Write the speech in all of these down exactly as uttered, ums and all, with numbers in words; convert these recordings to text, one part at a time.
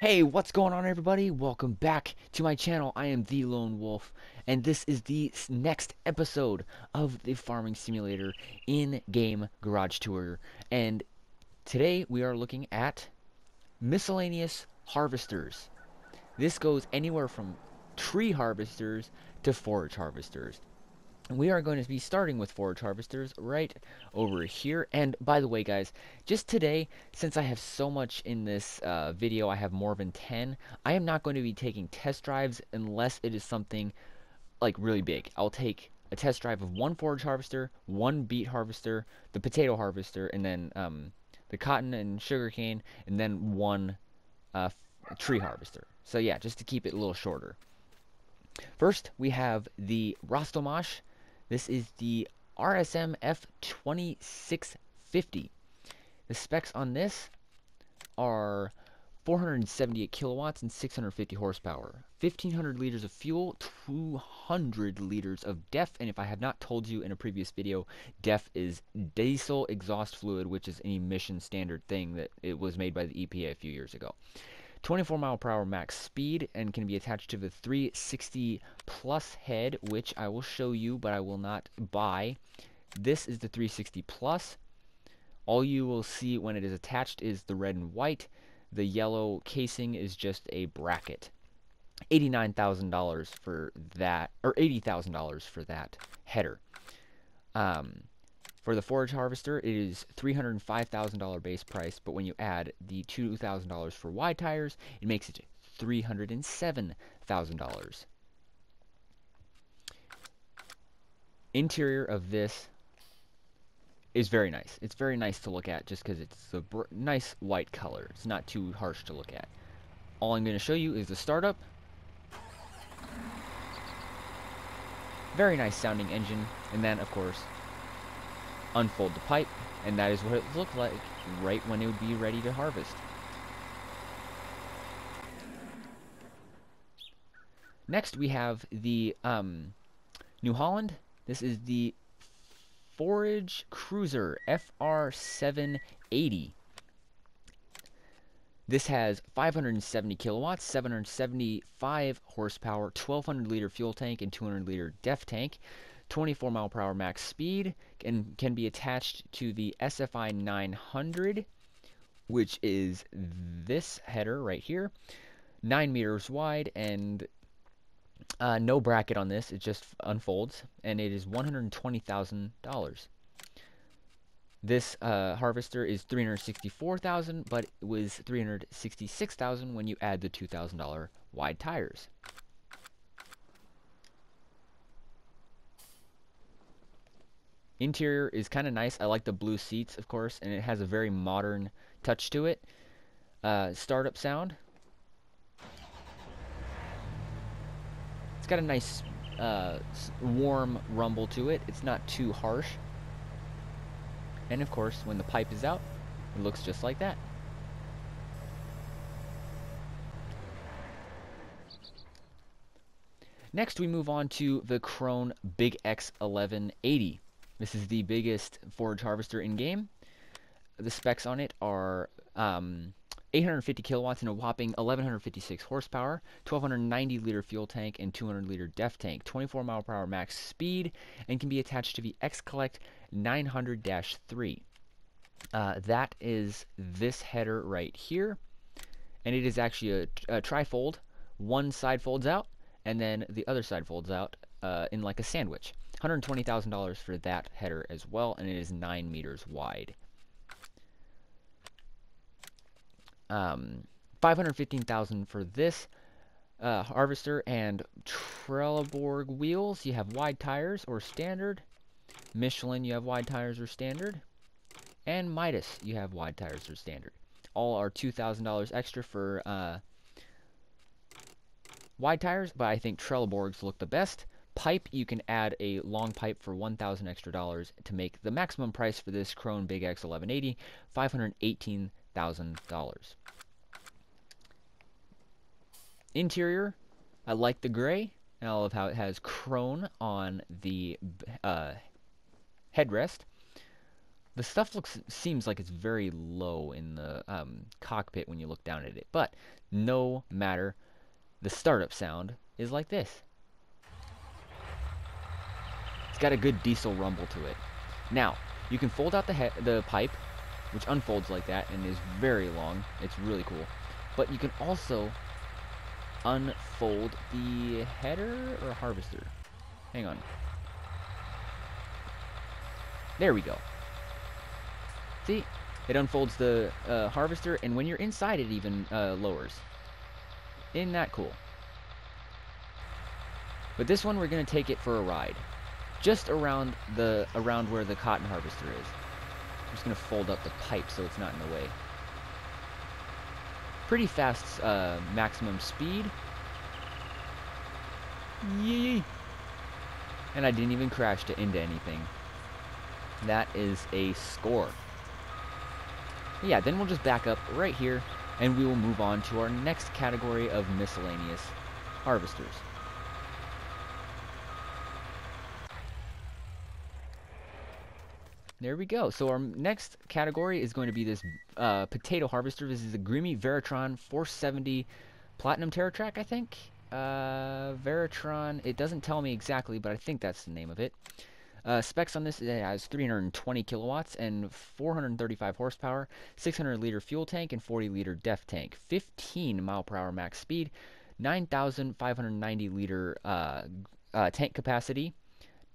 Hey, what's going on, everybody? Welcome back to my channel. I am the Lone Wolf, and this is the next episode of the Farming Simulator in-game garage tour. And today we are looking at miscellaneous harvesters. This goes anywhere from tree harvesters to forage harvesters. We are going to be starting with forage harvesters right over here. And by the way, guys, just today, since I have so much in this uh, video, I have more than ten, I am not going to be taking test drives unless it is something like really big. I'll take a test drive of one forage harvester, one beet harvester, the potato harvester, and then um, the cotton and sugarcane, and then one uh, tree harvester. So yeah, just to keep it a little shorter. First, we have the Rostselmash. This is the R S M F twenty-six fifty. The specs on this are four hundred seventy-eight kilowatts and six hundred fifty horsepower, fifteen hundred liters of fuel, two hundred liters of D E F, and if I have not told you in a previous video, D E F is diesel exhaust fluid, which is an emission standard thing that it was made by the E P A a few years ago. twenty-four mile per hour max speed, and can be attached to the three sixty plus head, which I will show you, but I will not buy. This is the three sixty plus. All you will see when it is attached is the red and white. The yellow casing is just a bracket. eighty-nine thousand dollars for that, or eighty thousand dollars for that header. Um, For the forage harvester, it is three hundred five thousand dollars base price, but when you add the two thousand dollars for wide tires, it makes it three hundred seven thousand dollars. Interior of this is very nice. It's very nice to look at just because it's a br nice white color. It's not too harsh to look at. All I'm going to show you is the startup. Very nice sounding engine, and then, of course, unfold the pipe, and that is what it looked like right when it would be ready to harvest. Next we have the um, New Holland. This is the Forage Cruiser F R seven eighty. This has five hundred seventy kilowatts, seven hundred seventy-five horsepower, twelve hundred liter fuel tank, and two hundred liter D E F tank. twenty-four mile per hour max speed, and can be attached to the S F I nine hundred, which is this header right here, nine meters wide, and uh, no bracket on this. It just unfolds, and it is one hundred twenty thousand dollars. This uh, harvester is three hundred sixty-four thousand dollars, but it was three hundred sixty-six thousand dollars when you add the two thousand dollars wide tires. Interior is kind of nice. I like the blue seats, of course, and it has a very modern touch to it. Uh, startup sound. It's got a nice uh, warm rumble to it. It's not too harsh. And of course, when the pipe is out, it looks just like that. Next, we move on to the Krone Big X eleven eighty. This is the biggest forage harvester in game. The specs on it are um, eight hundred fifty kilowatts and a whopping eleven fifty-six horsepower, twelve ninety liter fuel tank, and two hundred liter D E F tank, twenty-four mile per hour max speed, and can be attached to the X Collect nine hundred dash three. Uh, that is this header right here, and it is actually a, a trifold. One side folds out, and then the other side folds out uh, in like a sandwich. one hundred twenty thousand dollars for that header as well, and it is nine meters wide. Um, five hundred fifteen thousand dollars for this uh, harvester, and Trelleborg wheels. You have wide tires or standard. Michelin, you have wide tires or standard. And Midas, you have wide tires or standard. All are two thousand dollars extra for uh, wide tires, but I think Trelleborgs look the best. Pipe, you can add a long pipe for one thousand extra dollars to make the maximum price for this Krone Big X eleven eighty, five hundred eighteen thousand dollars. Interior, I like the gray, and I love how it has Krone on the uh, headrest. The stuff looks seems like it's very low in the um, cockpit when you look down at it, but no matter, the startup sound is like this. It's got a good diesel rumble to it. Now, you can fold out the, he the pipe, which unfolds like that and is very long. It's really cool. But you can also unfold the header or harvester. Hang on. There we go. See? It unfolds the uh, harvester, and when you're inside it even uh, lowers. Isn't that cool? But this one we're going to take it for a ride. Just around the around where the cotton harvester is. I'm just going to fold up the pipe so it's not in the way. Pretty fast uh, maximum speed. Yee! And I didn't even crash to into anything. That is a score. Yeah, then we'll just back up right here, and we will move on to our next category of miscellaneous harvesters. There we go. So our next category is going to be this uh, potato harvester. This is a Grimme Varitron four seventy Platinum TerraTrack, I think. Uh, Varitron, it doesn't tell me exactly, but I think that's the name of it. Uh, specs on this, it has three hundred twenty kilowatts and four hundred thirty-five horsepower, six hundred liter fuel tank, and forty liter def tank, fifteen mile per hour max speed, nine thousand five hundred ninety liter uh, uh, tank capacity,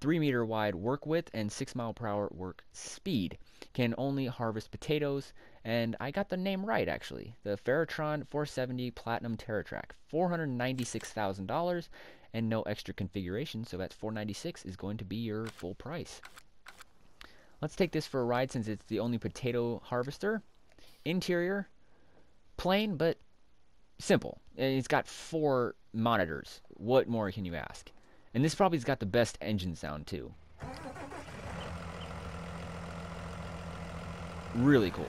three meter wide work width, and six mile per hour work speed. Can only harvest potatoes, and I got the name right actually. The Varitron four seventy Platinum TerraTrack, four hundred ninety-six thousand dollars. And no extra configuration, so that's four ninety-six is going to be your full price. Let's take this for a ride since it's the only potato harvester. Interior, plain but simple. And it's got four monitors. What more can you ask? And this probably's got the best engine sound too. Really cool.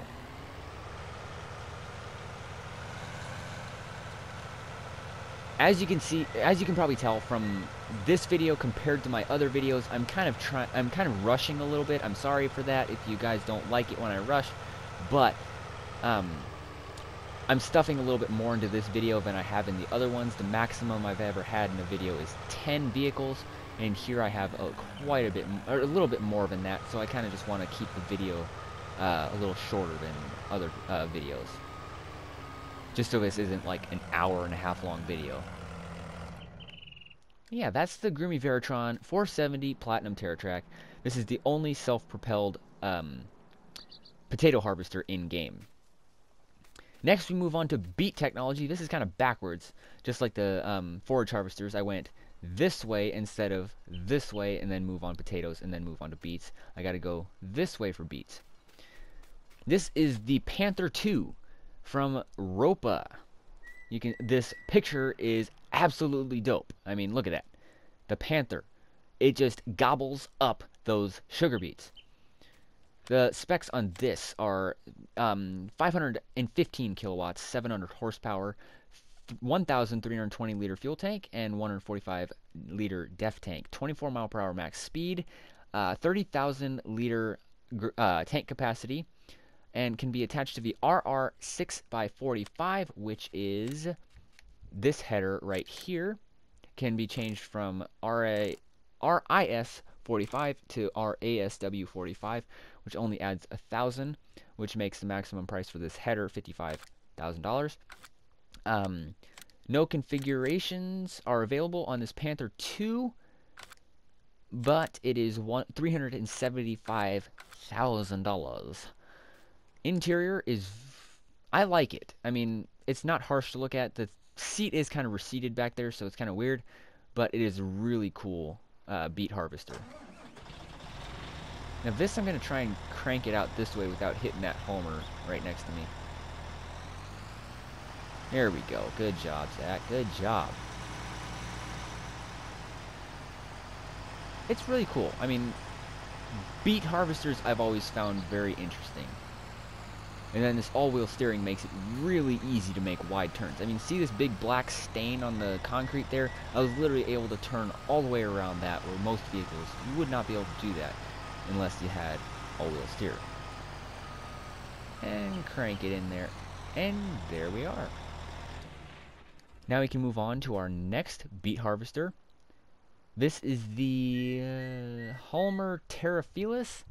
As you can see, as you can probably tell from this video compared to my other videos, I'm kind of trying, I'm kind of rushing a little bit. I'm sorry for that if you guys don't like it when I rush, but um, I'm stuffing a little bit more into this video than I have in the other ones. The maximum I've ever had in a video is ten vehicles, and here I have a, quite a bit, or a little bit more than that. So I kind of just want to keep the video uh, a little shorter than other uh, videos. Just so this isn't like an hour and a half long video. Yeah, that's the Grimme Varitron four seventy Platinum TerraTrack. This is the only self-propelled um, potato harvester in-game. Next, we move on to Beat Technology. This is kind of backwards. Just like the um, forage harvesters, I went this way instead of this way, and then move on potatoes, and then move on to beets. I gotta go this way for beets. This is the Panther two. From Ropa. You can, this picture is absolutely dope. I mean, look at that. The Panther. It just gobbles up those sugar beets. The specs on this are um, five hundred fifteen kilowatts, seven hundred horsepower, one thousand three hundred twenty liter fuel tank, and one hundred forty-five liter def tank. twenty-four mile per hour max speed, uh, thirty thousand liter uh, tank capacity, and can be attached to the R R six by forty-five, which is this header right here. Can be changed from R I S forty-five to R A S W forty-five, which only adds one thousand, which makes the maximum price for this header fifty-five thousand dollars. Um, no configurations are available on this Panther two, but it is three hundred seventy-five thousand dollars. Interior is, I like it. I mean, it's not harsh to look at. The seat is kind of receded back there, so it's kind of weird, but it is really cool uh, beet harvester. Now this, I'm going to try and crank it out this way without hitting that Holmer right next to me. There we go. Good job, Zach. Good job. It's really cool. I mean, beet harvesters I've always found very interesting. And then this all-wheel steering makes it really easy to make wide turns. I mean, see this big black stain on the concrete there? I was literally able to turn all the way around that, where most vehicles, you would not be able to do that unless you had all-wheel steering. and crank it in there, and there we are. Now we can move on to our next beet harvester. This is the uh, Holmer Terra Felis,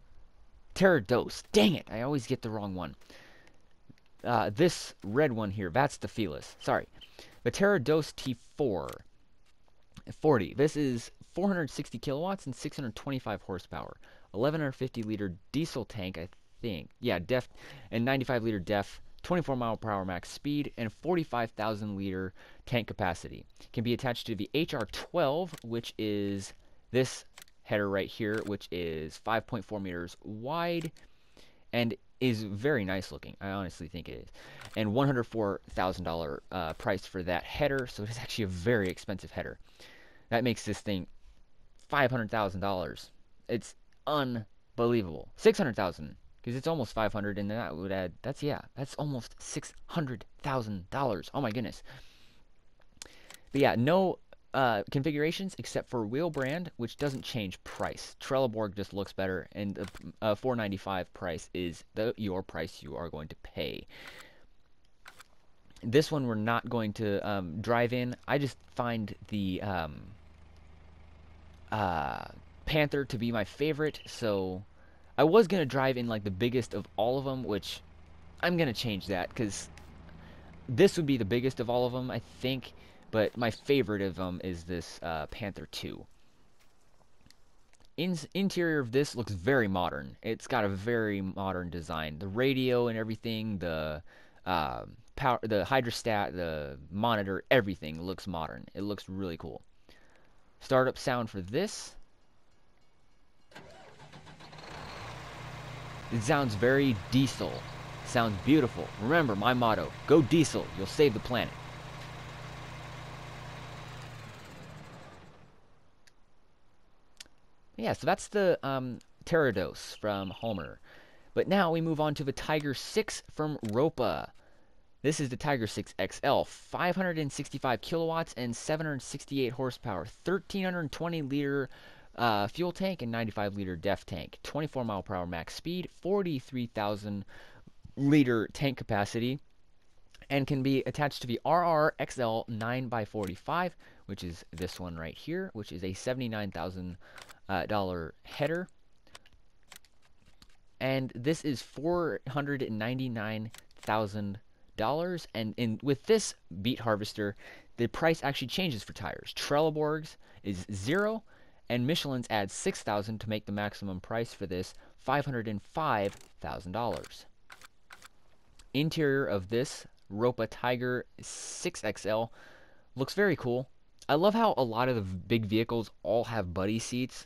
Terra Dos. Dang it, I always get the wrong one. Uh, this red one here, that's the Felis. Sorry, the Terra Dos T four forty. This is four hundred sixty kilowatts and six hundred twenty-five horsepower, eleven fifty liter diesel tank, I think. Yeah, def and ninety-five liter def. twenty-four mile per hour max speed, and forty-five thousand liter tank capacity. Can be attached to the H R twelve, which is this header right here, which is five point four meters wide, and is very nice looking. I honestly think it is. And one hundred four thousand dollars uh, price for that header, so it's actually a very expensive header. That makes this thing five hundred thousand dollars. It's unbelievable. six hundred thousand dollars. Because it's almost five hundred, and that would add, that's, yeah, that's almost six hundred thousand dollars. Oh my goodness. But yeah, no uh, configurations except for wheel brand, which doesn't change price. Trelleborg just looks better, and the uh, four ninety-five price is the, your price you are going to pay. This one we're not going to um, drive in. I just find the um, uh, Panther to be my favorite, so I was going to drive in like the biggest of all of them, which I'm going to change that because this would be the biggest of all of them, I think. But my favorite of them is this uh, Panther two. In interior of this looks very modern. It's got a very modern design. The radio and everything, the uh, power, the hydrostat, the monitor, everything looks modern. It looks really cool. Startup sound for this. It sounds very diesel. Sounds beautiful. Remember my motto, go diesel, you'll save the planet. Yeah, so that's the um, Terra Dos from Holmer. But now we move on to the Tiger six from Ropa. This is the Tiger six X L, five hundred sixty-five kilowatts and seven hundred sixty-eight horsepower, one thousand three hundred twenty liter Uh, fuel tank and ninety-five liter def tank, twenty-four mile per hour max speed, forty-three thousand liter tank capacity, and can be attached to the R R X L nine by forty-five, which is this one right here, which is a seventy-nine thousand dollar uh, header. And this is four hundred ninety-nine thousand dollars, and in with this beet harvester, the price actually changes for tires. Trelleborg's is zero, and Michelin's adds six thousand dollars to make the maximum price for this five hundred five thousand dollars. Interior of this Ropa Tiger six X L looks very cool. I love how a lot of the big vehicles all have buddy seats,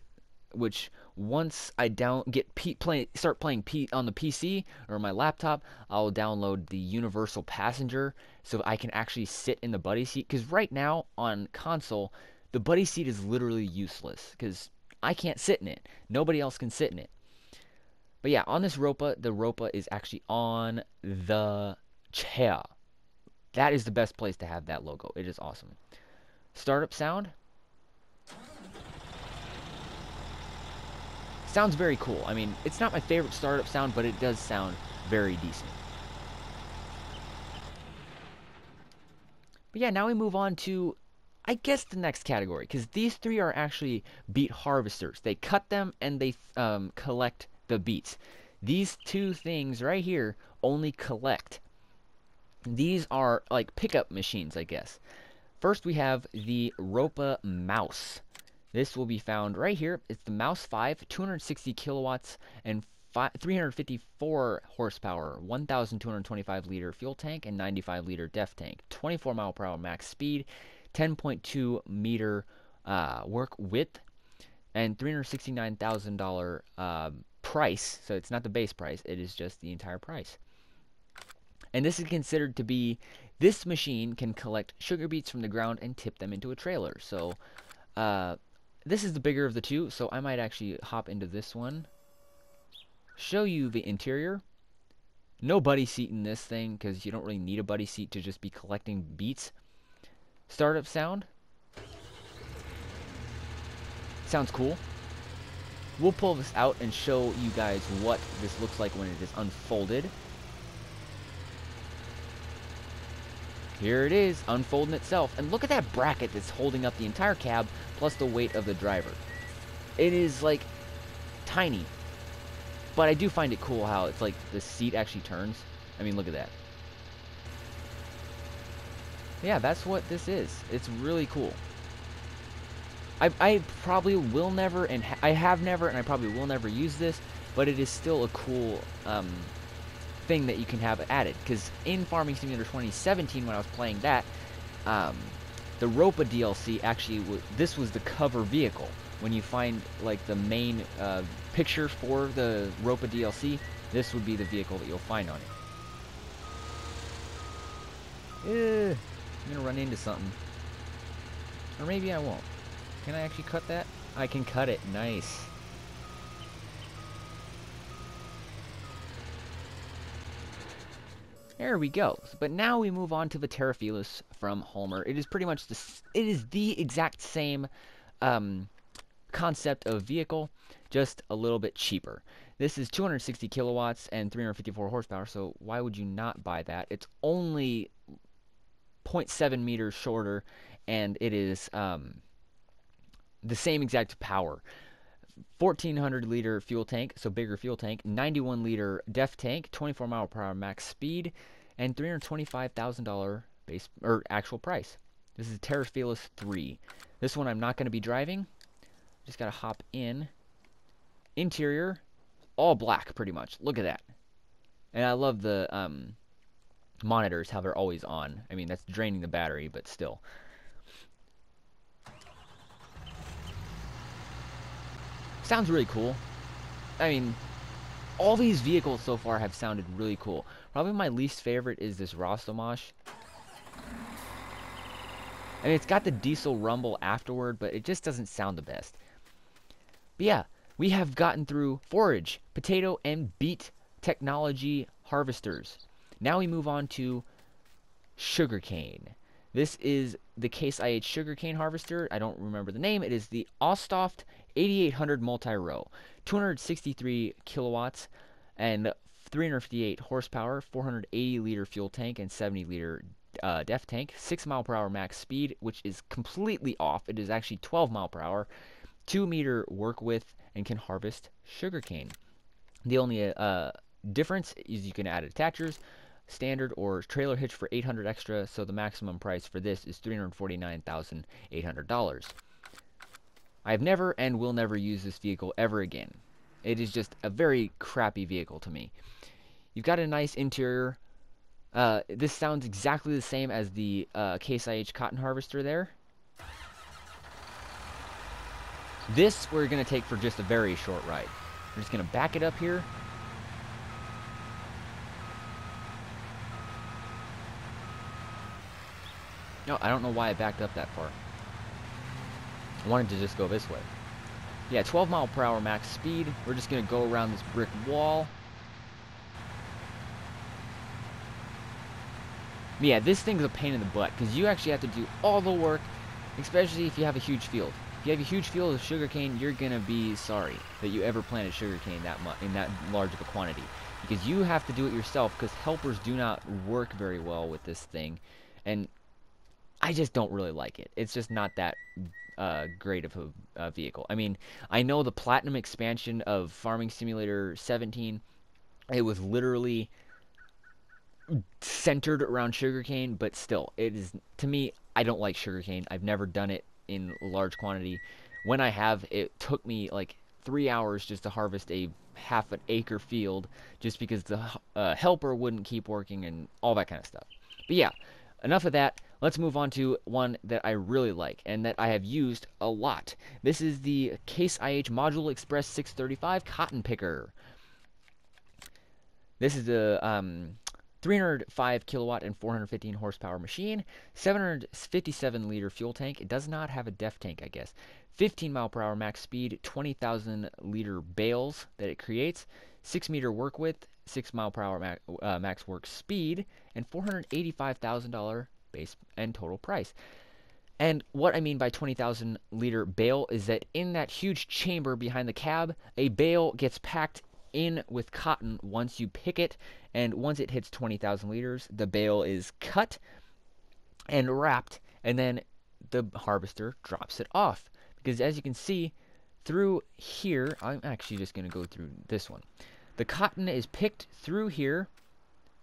which once I down get P play, start playing P on the P C or my laptop, I'll download the Universal Passenger so I can actually sit in the buddy seat, because right now on console, the buddy seat is literally useless because I can't sit in it. Nobody else can sit in it. But yeah, on this Ropa, the Ropa is actually on the chair. That is the best place to have that logo. It is awesome. Startup sound. Sounds very cool. I mean, it's not my favorite startup sound, but it does sound very decent. But yeah, now we move on to, I guess, the next category, because these three are actually beet harvesters. They cut them and they um, collect the beets. These two things right here only collect. These are like pickup machines, I guess. First we have the Ropa Mouse. This will be found right here. It's the Mouse five, two hundred sixty kilowatts and three hundred fifty-four horsepower, one thousand two hundred twenty-five liter fuel tank and ninety-five liter def tank, twenty-four mile per hour max speed, ten point two meter uh, work width, and three hundred sixty-nine thousand dollars uh, price. So it's not the base price, it is just the entire price. And this is considered to be, this machine can collect sugar beets from the ground and tip them into a trailer. So uh, this is the bigger of the two, so I might actually hop into this one. Show you the interior. No buddy seat in this thing, because you don't really need a buddy seat to just be collecting beets. Startup sound. Sounds cool. We'll pull this out and show you guys what this looks like when it is unfolded. Here it is, unfolding itself, and look at that bracket that's holding up the entire cab, plus the weight of the driver. It is, like, tiny, but I do find it cool how it's, like, the seat actually turns. I mean, look at that. Yeah, that's what this is. It's really cool. I, I probably will never, and ha I have never, and I probably will never use this, but it is still a cool, um... thing that you can have added, because in Farming Simulator twenty seventeen, when I was playing that, um, the Ropa D L C actually w this was the cover vehicle. When you find like the main uh, picture for the Ropa D L C, this would be the vehicle that you'll find on it. Eh, I'm gonna run into something, or maybe I won't. Can I actually cut that? I can cut it. Nice. There we go. But now we move on to the Terra Felis from Holmer. It is pretty much the it is the exact same um, concept of vehicle, just a little bit cheaper. This is two hundred sixty kilowatts and three hundred fifty-four horsepower. So why would you not buy that? It's only zero point seven meters shorter, and it is um, the same exact power. fourteen hundred liter fuel tank, so bigger fuel tank, ninety-one liter def tank, twenty-four mile per hour max speed, and three hundred twenty-five thousand dollars base or actual price. This is Terra Felis three. This one I'm not going to be driving. Just got to hop in. Interior, all black pretty much. Look at that. And I love the um, monitors, how they're always on. I mean, that's draining the battery, but still. Sounds really cool. I mean, all these vehicles so far have sounded really cool. Probably my least favorite is this Rostselmash. I mean, it's got the diesel rumble afterward, but it just doesn't sound the best. But yeah, we have gotten through forage, potato, and beet technology harvesters. Now we move on to sugarcane. This is the Case I H sugarcane harvester. I don't remember the name. It is the Austoft eighty-eight hundred Multi Row, two hundred sixty-three kilowatts and three hundred fifty-eight horsepower, four hundred eighty liter fuel tank and seventy liter uh, def tank, six mile per hour max speed, which is completely off. It is actually twelve mile per hour, two meter work width, and can harvest sugarcane. The only uh, difference is you can add attachers, standard or trailer hitch for eight hundred extra, so the maximum price for this is three hundred forty-nine thousand eight hundred dollars. I've never and will never use this vehicle ever again. It is just a very crappy vehicle to me. You've got a nice interior. Uh, this sounds exactly the same as the uh, Case I H cotton harvester there. This we're going to take for just a very short ride. We're just going to back it up here. No, I don't know why I backed up that far. I wanted to just go this way. Yeah, twelve mile per hour max speed. We're just going to go around this brick wall. But yeah, this thing's a pain in the butt because you actually have to do all the work, especially if you have a huge field. If you have a huge field of sugarcane, you're going to be sorry that you ever planted sugarcane that mu in that large of a quantity, because you have to do it yourself, because helpers do not work very well with this thing, and I just don't really like it. It's just not that Uh, great of a uh, vehicle. I mean, I know the Platinum expansion of Farming Simulator seventeen, it was literally centered around sugarcane, but still, it is, to me, I don't like sugarcane. I've never done it in large quantity. When I have, it took me like three hours just to harvest a half an acre field, just because the uh, helper wouldn't keep working and all that kind of stuff. But yeah, enough of that. Let's move on to one that I really like and that I have used a lot. This is the Case I H Module Express six thirty-five Cotton Picker. This is a um, three hundred five kilowatt and four hundred fifteen horsepower machine, seven hundred fifty-seven liter fuel tank. It does not have a def tank, I guess. fifteen mile per hour max speed, twenty thousand liter bales that it creates, six meter work width, six mile per hour max, uh, max work speed, and four hundred eighty-five thousand dollars base and total price. And what I mean by twenty thousand liter bale is that in that huge chamber behind the cab, a bale gets packed in with cotton once you pick it, and once it hits twenty thousand liters, the bale is cut and wrapped, and then the harvester drops it off. Because as you can see, through here, I'm actually just going to go through this one. The cotton is picked through here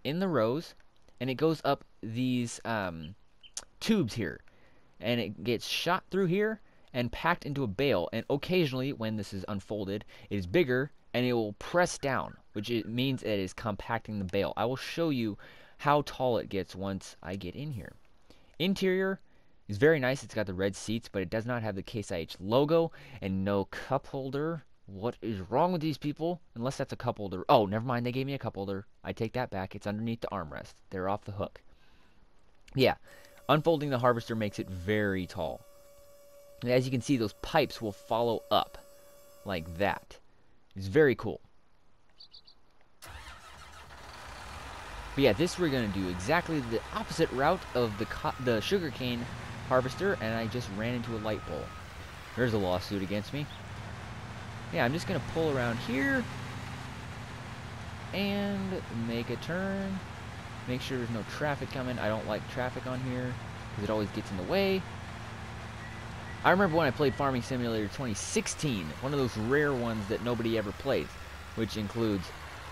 in the rows, and it goes up these um, tubes here. And it gets shot through here and packed into a bale. And occasionally, when this is unfolded, it is bigger, and it will press down, which it means it is compacting the bale. I will show you how tall it gets once I get in here. Interior is very nice. It's got the red seats, but it does not have the Case I H logo and no cup holder. What is wrong with these people? Unless that's a cup holder. Oh, never mind. They gave me a cup holder. I take that back. It's underneath the armrest. They're off the hook. Yeah. Unfolding the harvester makes it very tall. And as you can see, those pipes will follow up like that. It's very cool. But yeah, this we're going to do exactly the opposite route of the, co the sugarcane harvester, and I just ran into a light pole. There's a lawsuit against me. Yeah, I'm just going to pull around here and make a turn. Make sure there's no traffic coming. I don't like traffic on here because it always gets in the way. I remember when I played Farming Simulator twenty sixteen, one of those rare ones that nobody ever plays, which includes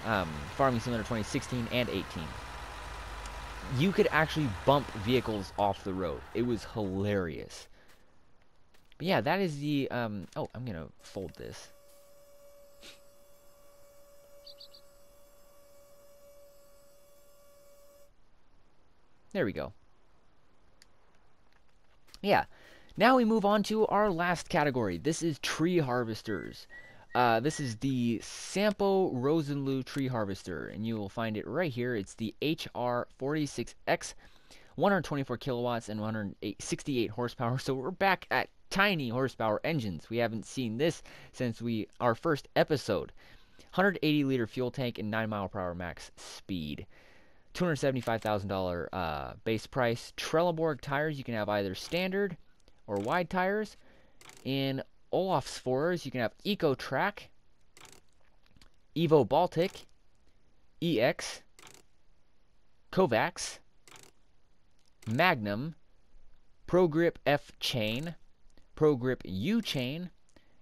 um, Farming Simulator twenty sixteen and eighteen. You could actually bump vehicles off the road. It was hilarious. But yeah, that is the... Um, oh, I'm going to fold this. There we go. Yeah. Now we move on to our last category. This is tree harvesters. Uh, this is the Sampo Rosenlew tree harvester, and you will find it right here. It's the H R forty-six X, one hundred twenty-four kilowatts and one hundred sixty-eight horsepower. So we're back at tiny horsepower engines. We haven't seen this since we our first episode. one hundred eighty liter fuel tank and nine mile per hour max speed. two hundred seventy-five thousand dollar uh, base price. Trelleborg tires, you can have either standard or wide tires. In Olofsfors, you can have EcoTrack, Evo Baltic, E X, Kovax, Magnum, Pro Grip F chain, Pro Grip U chain,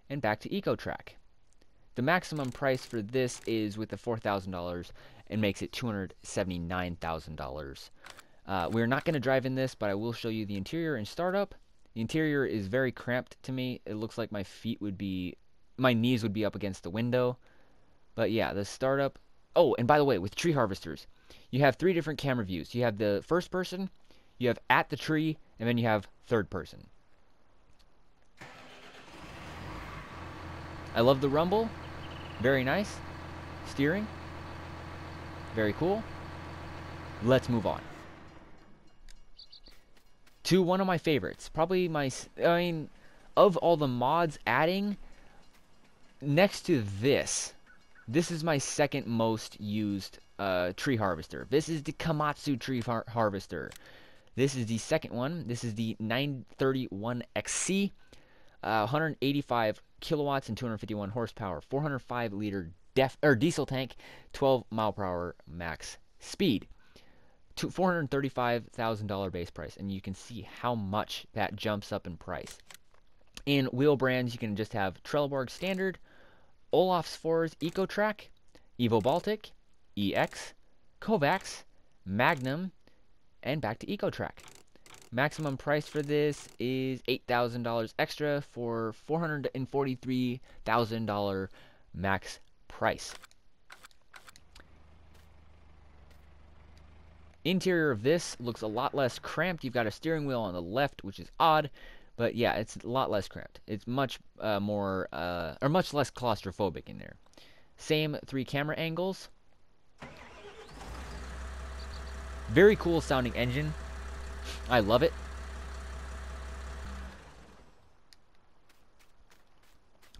and back to EcoTrack. The maximum price for this is with the four thousand dollars and makes it two hundred seventy-nine thousand dollars. Uh, we're not going to drive in this, but I will show you the interior and startup. The interior is very cramped to me. It looks like my feet would be, my knees would be up against the window. But yeah, the startup. Oh, and by the way, with tree harvesters, you have three different camera views. You have the first person, you have at the tree, and then you have third person. I love the rumble. Very nice. Steering. Very cool. Let's move on to one of my favorites. Probably my, I mean, of all the mods adding, next to this, this is my second most used uh, tree harvester. This is the Komatsu tree har harvester. This is the second one. This is the nine thirty-one X C, uh, one hundred eighty-five kilowatts and two hundred fifty-one horsepower, four hundred five liter def or diesel tank, twelve mile per hour max speed, to four hundred thirty-five thousand dollar base price, and you can see how much that jumps up in price. In wheel brands, you can just have Trelleborg Standard, Olofsfors EcoTrack, Evo Baltic, E X, Kovax, Magnum, and back to EcoTrack. Maximum price for this is eight thousand dollars extra for four hundred forty-three thousand dollars max price. Interior of this looks a lot less cramped. You've got a steering wheel on the left, which is odd, but yeah, it's a lot less cramped. It's much uh, more, uh, or much less claustrophobic in there. Same three camera angles. Very cool sounding engine. I love it.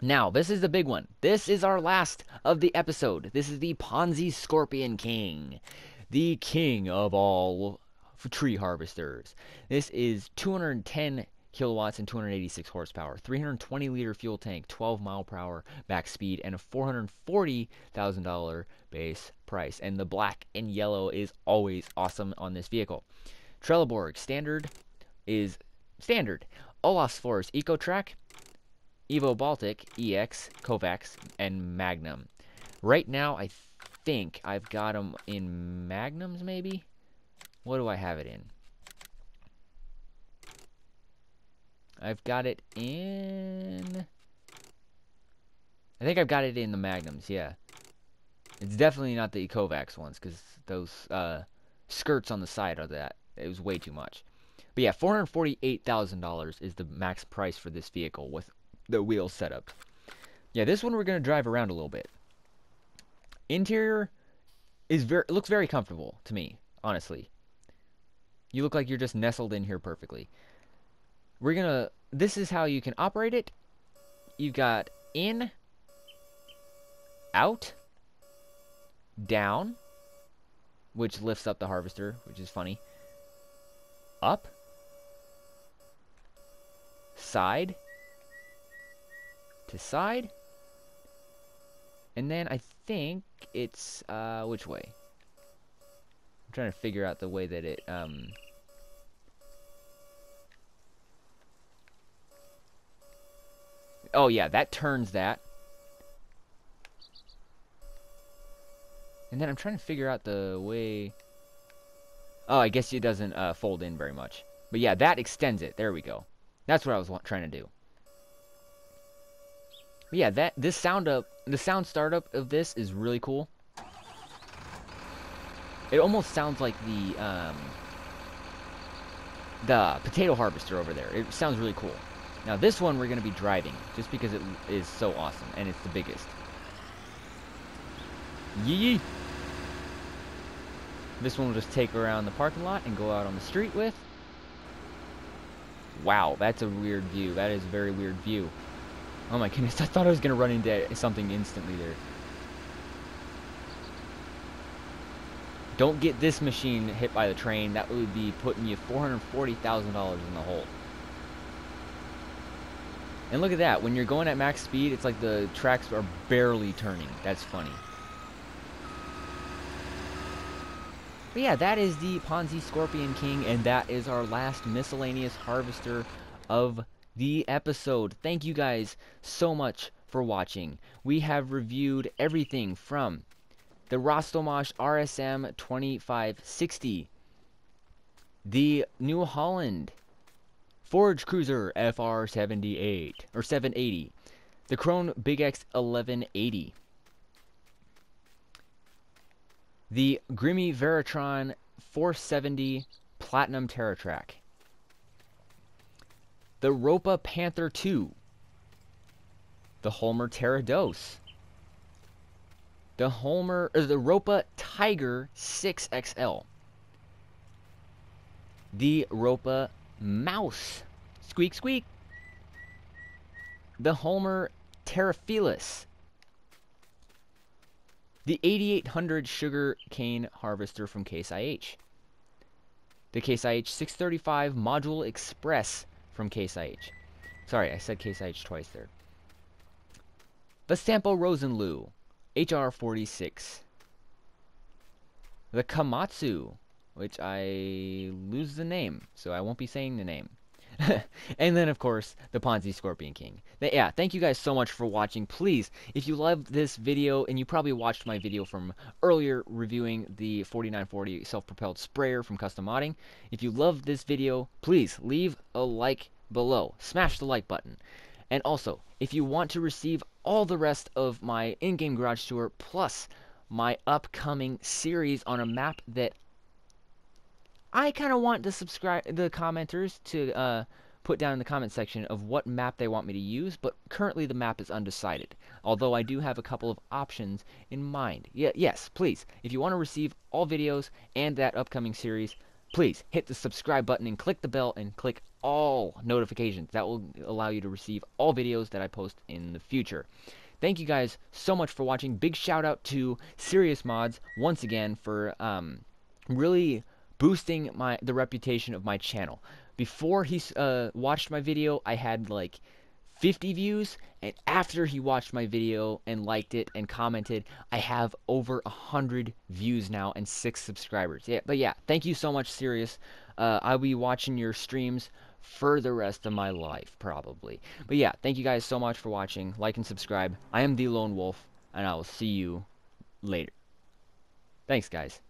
Now, this is the big one. This is our last of the episode. This is the Ponsse Scorpion King, the king of all tree harvesters. This is two hundred ten kilowatts and two hundred eighty-six horsepower, three hundred twenty liter fuel tank, twelve mile per hour max speed, and a four hundred forty thousand dollar base price. And the black and yellow is always awesome on this vehicle. Trelleborg Standard, is standard. Olofsfors, EcoTrack, Evo Baltic, E X, Kovax, and Magnum. Right now, I think I've got them in Magnums, maybe? What do I have it in? I've got it in... I think I've got it in the Magnums, yeah. It's definitely not the Kovax ones, because those uh, skirts on the side are that. It was way too much. But yeah, four hundred forty-eight thousand dollars is the max price for this vehicle with the wheel setup. Yeah, this one we're going to drive around a little bit. Interior is very looks very comfortable to me, honestly. You look like you're just nestled in here perfectly. We're going to... This is how you can operate it. You've got in, out, down, which lifts up the harvester, which is funny. Up, side, to side, and then I think it's, uh, which way? I'm trying to figure out the way that it, um... oh yeah, that turns that. And then I'm trying to figure out the way... oh, I guess it doesn't uh, fold in very much. But yeah, that extends it. There we go. That's what I was trying to do. But yeah, that this sound up, the sound startup of this is really cool. It almost sounds like the um, the potato harvester over there. It sounds really cool. Now this one we're going to be driving just because it is so awesome and it's the biggest. Yee. This one will just take around the parking lot and go out on the street with. Wow, that's a weird view. That is a very weird view. Oh my goodness, I thought I was going to run into something instantly there. Don't get this machine hit by the train. That would be putting you four hundred forty thousand dollars in the hole. And look at that. When you're going at max speed, it's like the tracks are barely turning. That's funny. But yeah, that is the Ponsse Scorpion King, and that is our last miscellaneous harvester of the episode. Thank you guys so much for watching. We have reviewed everything from the Rostselmash R S M twenty-five sixty, the New Holland Forage Cruiser F R seventy-eight or seven eighty, the Krone Big X eleven eighty. The Grimme Varitron four seventy Platinum TerraTrack, the Ropa Panther two, the Holmer Terra Dos, the Holmer or the Ropa Tiger six X L, the Ropa Mouse Squeak Squeak, the Holmer Terra Felis, the eighty-eight hundred Sugar Cane Harvester from Case I H. The Case I H six thirty-five Module Express from Case I H. Sorry, I said Case I H twice there. The Sampo Rosenlew H R forty-six. The Komatsu, which I lose the name, so I won't be saying the name. And then, of course, the Ponsse Scorpion King. Th yeah, thank you guys so much for watching. Please, if you loved this video, and you probably watched my video from earlier reviewing the forty-nine forty self-propelled sprayer from Custom Modding, if you loved this video, please leave a like below. Smash the like button. And also, if you want to receive all the rest of my in-game garage tour, plus my upcoming series on a map that I kind of want the subscribe the commenters to uh, put down in the comment section of what map they want me to use, but currently the map is undecided, although I do have a couple of options in mind. Yeah, yes, please, if you want to receive all videos and that upcoming series, please hit the subscribe button and click the bell and click all notifications. That will allow you to receive all videos that I post in the future. Thank you guys so much for watching. Big shout out to Serious Mods once again for um, really... boosting my the reputation of my channel. Before he uh, watched my video, I had like fifty views, and after he watched my video and liked it and commented, I have over a hundred views now and six subscribers. Yeah, but yeah, thank you so much, Serious, uh, I'll be watching your streams for the rest of my life, probably. But yeah, thank you guys so much for watching. Like and subscribe. I am the Lone Wolf, and I will see you later. Thanks, guys.